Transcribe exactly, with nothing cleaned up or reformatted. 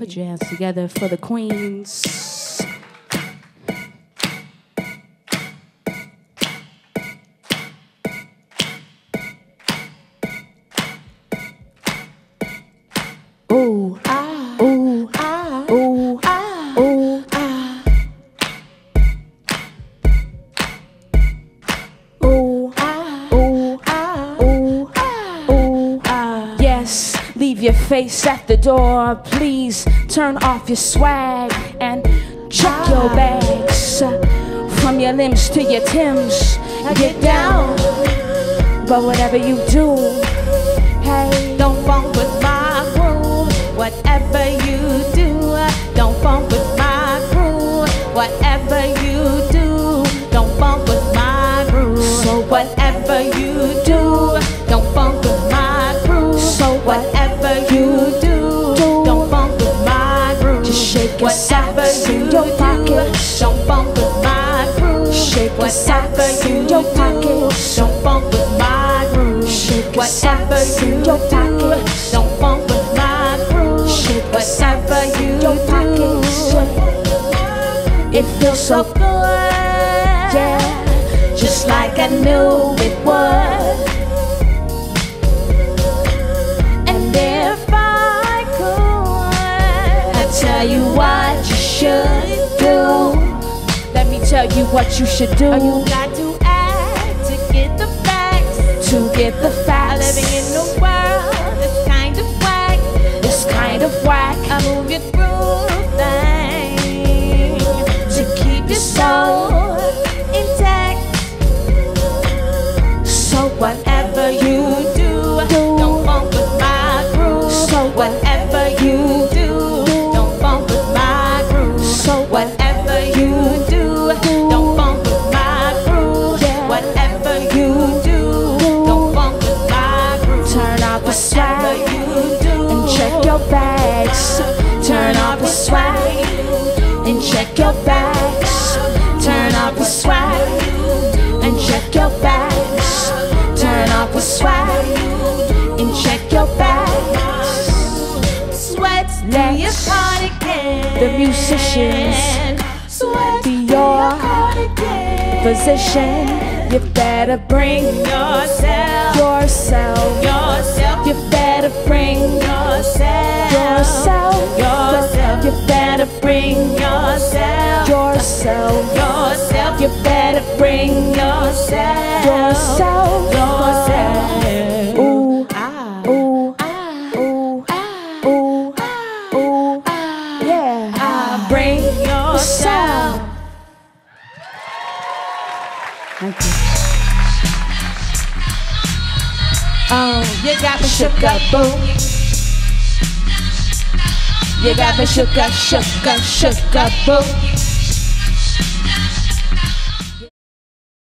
Put your hands together for the Queens. Oh, ah, oh, ah, oh, ah, oh, ah. Oh, ah, oh, ah, oh, ah, oh, ah. Yes. Leave your face at the door, please turn off your swag and chuck your bags. From your limbs to your Timbs, get down. But whatever you do, hey, don't funk with my groove. Whatever you do, don't funk with my groove. Whatever you do, don't funk with my groove. So whatever you do, don't funk with my groove. So whatever you do, don't funk with my groove. Just shake your socks in your pocket. Don't funk with my groove. Shake your socks in your pocket. Don't funk with my groove. Shake your socks in your pocket. Don't funk with my groove. Shake your socks in your pocket. It feels so good, yeah, just like I knew it would. Tell you what you should do. Let me tell you what you should do. You got to act to get the facts. To get the facts. Living in the world that's kind of whack. It's kind of whack. I move you through things to keep your soul intact. So whatever you do, don't funk with my groove. So whatever you do, whatever you do, don't funk with my groove. Whatever you do, don't funk with my groove. Turn off the swag and check your bags. Turn off the swag and check your bags. Turn off the swag and check your bags. Turn off the swag and check your bags. Sweats be your cardigan. The musicians, sweat be your position. You better bring yourself, yourself, yourself. You better bring yourself, yourself, yourself. You better bring yourself, yourself, yourself. You better bring yourself, yourself, yourself. Ooh, ah, ooh, ah, ooh, ah, ooh, ah, ooh, ah, yeah. I bring yourself. Thank you. Um, you got me shook up, boom. You got me shook up, shook up, shook up, boom.